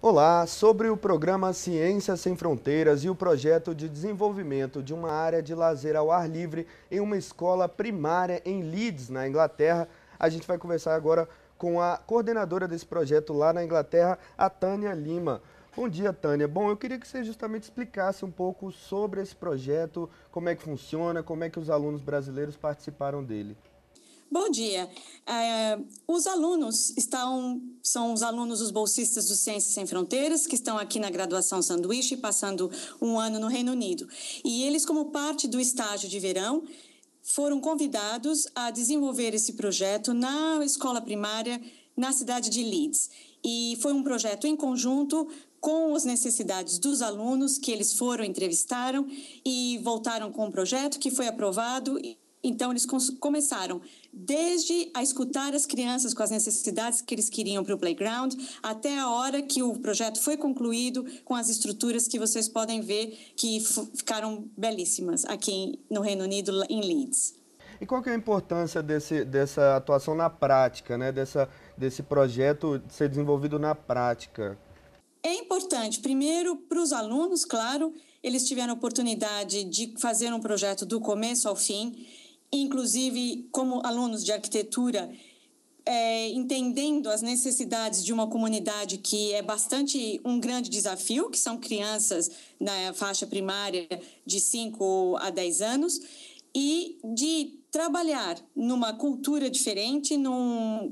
Olá, sobre o programa Ciências Sem Fronteiras e o projeto de desenvolvimento de uma área de lazer ao ar livre em uma escola primária em Leeds, na Inglaterra, a gente vai conversar agora com a coordenadora desse projeto lá na Inglaterra, a Tânia Lima. Bom dia, Tânia. Bom, eu queria que você justamente explicasse um pouco sobre esse projeto, como é que funciona, como é que os alunos brasileiros participaram dele. Bom dia. Os alunos são os alunos, os bolsistas do Ciências Sem Fronteiras, que estão aqui na graduação sanduíche, passando um ano no Reino Unido. E eles, como parte do estágio de verão, foram convidados a desenvolver esse projeto na escola primária, na cidade de Leeds. E foi um projeto em conjunto com as necessidades dos alunos, que eles foram, entrevistaram e voltaram com um projeto que foi aprovado. Então, eles começaram desde a escutar as crianças com as necessidades que eles queriam para o playground, até a hora que o projeto foi concluído com as estruturas que vocês podem ver que ficaram belíssimas aqui no Reino Unido, em Leeds. E qual que é a importância dessa atuação na prática, né? desse projeto ser desenvolvido na prática? É importante, primeiro, para os alunos, claro, eles tiveram a oportunidade de fazer um projeto do começo ao fim, inclusive como alunos de arquitetura, entendendo as necessidades de uma comunidade que é bastante um grande desafio, que são crianças na faixa primária de 5 a 10 anos, e de trabalhar numa cultura diferente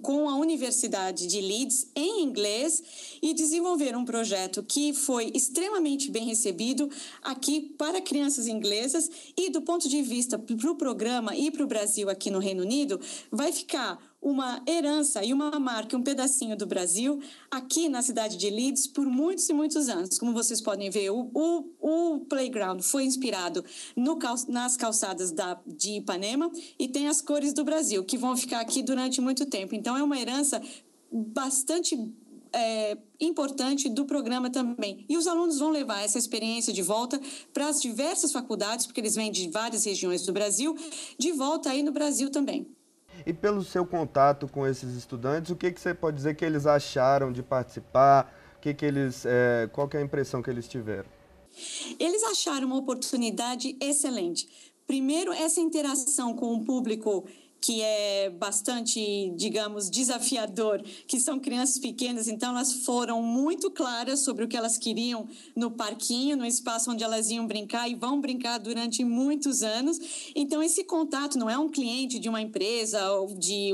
com a Universidade de Leeds em inglês e desenvolver um projeto que foi extremamente bem recebido aqui para crianças inglesas e do ponto de vista para o programa e para o Brasil aqui no Reino Unido, vai ficar uma herança e uma marca, um pedacinho do Brasil aqui na cidade de Leeds por muitos e muitos anos. Como vocês podem ver, o playground foi inspirado nas calçadas de Ipanema e tem as cores do Brasil, que vão ficar aqui durante muito tempo. Então, é uma herança bastante importante do programa também. E os alunos vão levar essa experiência de volta para as diversas faculdades, porque eles vêm de várias regiões do Brasil, de volta aí no Brasil também. E pelo seu contato com esses estudantes, o que você pode dizer que eles acharam de participar? Qual que é a impressão que eles tiveram? Eles acharam uma oportunidade excelente. Primeiro, essa interação com o público que é bastante, digamos, desafiador, que são crianças pequenas, então elas foram muito claras sobre o que elas queriam no parquinho, no espaço onde elas iam brincar e vão brincar durante muitos anos. Então, esse contato não é um cliente de uma empresa ou de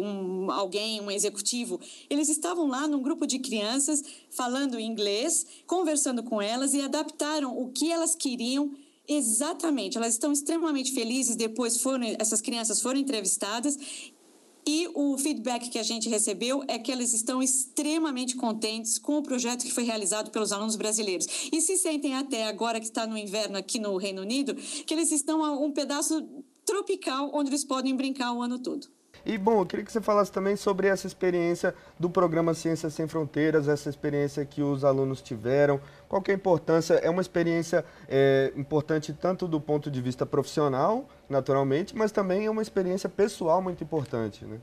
alguém, um executivo. Eles estavam lá num grupo de crianças falando inglês, conversando com elas e adaptaram o que elas queriam. Exatamente, elas estão extremamente felizes, depois essas crianças foram entrevistadas e o feedback que a gente recebeu é que elas estão extremamente contentes com o projeto que foi realizado pelos alunos brasileiros. E se sentem até agora que está no inverno aqui no Reino Unido, que eles estão a um pedaço tropical onde eles podem brincar o ano todo. E, bom, eu queria que você falasse também sobre essa experiência do programa Ciências Sem Fronteiras, essa experiência que os alunos tiveram. Qual que é a importância? É uma experiência importante tanto do ponto de vista profissional, naturalmente, mas também é uma experiência pessoal muito importante, né?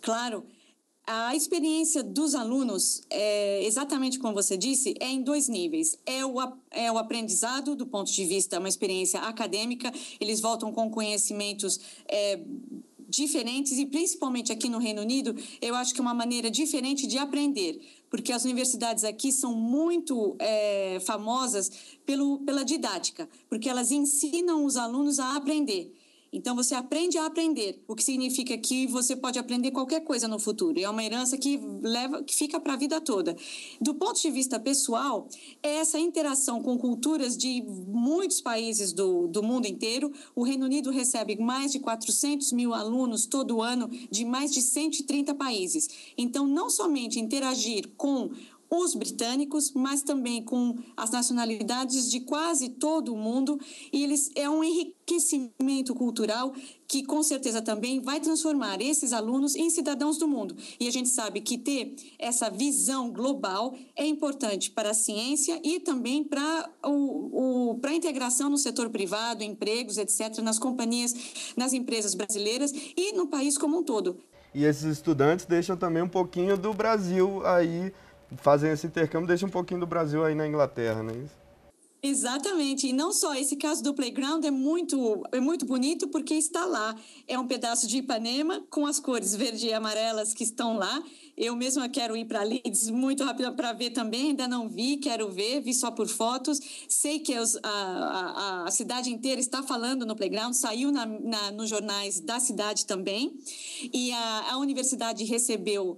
Claro. A experiência dos alunos, exatamente como você disse, é em dois níveis. É o aprendizado, do ponto de vista, uma experiência acadêmica. Eles voltam com conhecimentos diferentes e principalmente aqui no Reino Unido, eu acho que é uma maneira diferente de aprender, porque as universidades aqui são muito famosas pela didática, porque elas ensinam os alunos a aprender. Então, você aprende a aprender, o que significa que você pode aprender qualquer coisa no futuro. É uma herança que fica para a vida toda. Do ponto de vista pessoal, é essa interação com culturas de muitos países do mundo inteiro. O Reino Unido recebe mais de 400 mil alunos todo ano de mais de 130 países. Então, não somente interagir com os britânicos, mas também com as nacionalidades de quase todo o mundo, e é um enriquecimento cultural que com certeza também vai transformar esses alunos em cidadãos do mundo. E a gente sabe que ter essa visão global é importante para a ciência e também para a integração no setor privado, empregos, etc., nas companhias, nas empresas brasileiras e no país como um todo. E esses estudantes deixam também um pouquinho do Brasil aí fazem esse intercâmbio, deixam um pouquinho do Brasil aí na Inglaterra, não é isso? Exatamente, e não só, esse caso do playground é muito bonito porque está lá, é um pedaço de Ipanema com as cores verde e amarelas que estão lá. Eu mesma quero ir para Leeds muito rápido para ver também, ainda não vi, quero ver, vi só por fotos, sei que a cidade inteira está falando no playground, saiu nos jornais da cidade também, e a universidade recebeu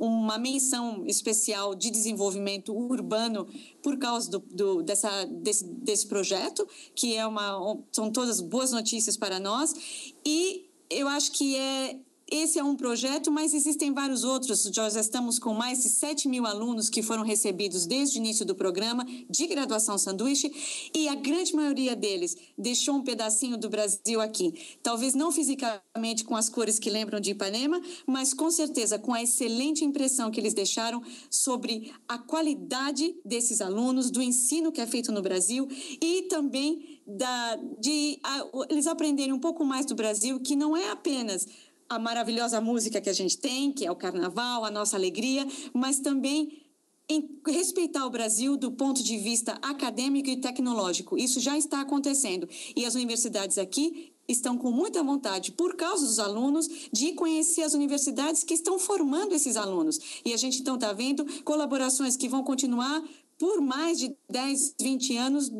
uma menção especial de desenvolvimento urbano por causa desse projeto, que são todas boas notícias para nós. E eu acho que esse é um projeto, mas existem vários outros. Nós estamos com mais de 7 mil alunos que foram recebidos desde o início do programa de graduação sanduíche, e a grande maioria deles deixou um pedacinho do Brasil aqui. Talvez não fisicamente com as cores que lembram de Ipanema, mas com certeza com a excelente impressão que eles deixaram sobre a qualidade desses alunos, do ensino que é feito no Brasil e também eles aprenderem um pouco mais do Brasil, que não é apenas a maravilhosa música que a gente tem, que é o carnaval, a nossa alegria, mas também respeitar o Brasil do ponto de vista acadêmico e tecnológico. Isso já está acontecendo. E as universidades aqui estão com muita vontade, por causa dos alunos, de conhecer as universidades que estão formando esses alunos. E a gente, então, está vendo colaborações que vão continuar por mais de 10, 20 anos,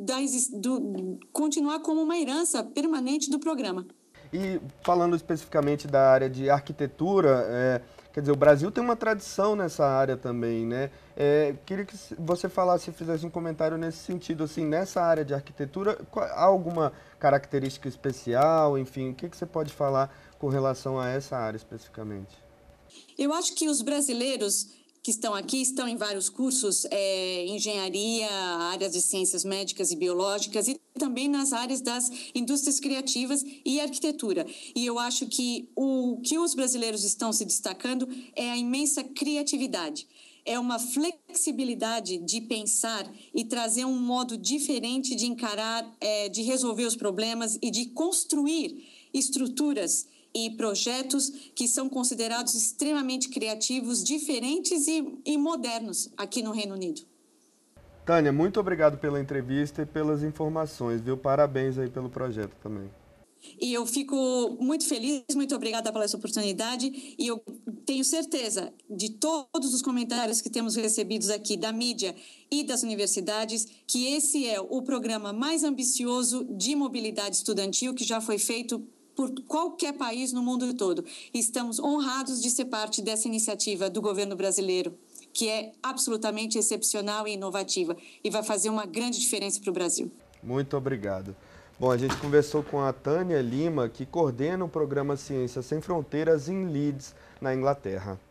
continuar como uma herança permanente do programa. E falando especificamente da área de arquitetura, quer dizer, o Brasil tem uma tradição nessa área também, né? Queria que você falasse, fizesse um comentário nesse sentido, assim, nessa área de arquitetura, há alguma característica especial, enfim, o que você pode falar com relação a essa área especificamente? Eu acho que os brasileiros que estão aqui, estão em vários cursos, engenharia, áreas de ciências médicas e biológicas e também nas áreas das indústrias criativas e arquitetura. E eu acho que o que os brasileiros estão se destacando é a imensa criatividade. É uma flexibilidade de pensar e trazer um modo diferente de encarar, de resolver os problemas e de construir estruturas e projetos que são considerados extremamente criativos, diferentes e modernos aqui no Reino Unido. Tânia, muito obrigado pela entrevista e pelas informações, viu? Parabéns aí pelo projeto também. E eu fico muito feliz, muito obrigada pela essa oportunidade, e eu tenho certeza de todos os comentários que temos recebidos aqui da mídia e das universidades, que esse é o programa mais ambicioso de mobilidade estudantil que já foi feito por qualquer país no mundo todo. Estamos honrados de ser parte dessa iniciativa do governo brasileiro, que é absolutamente excepcional e inovativa e vai fazer uma grande diferença para o Brasil. Muito obrigado. Bom, a gente conversou com a Tânia Lima, que coordena o programa Ciências Sem Fronteiras em Leeds, na Inglaterra.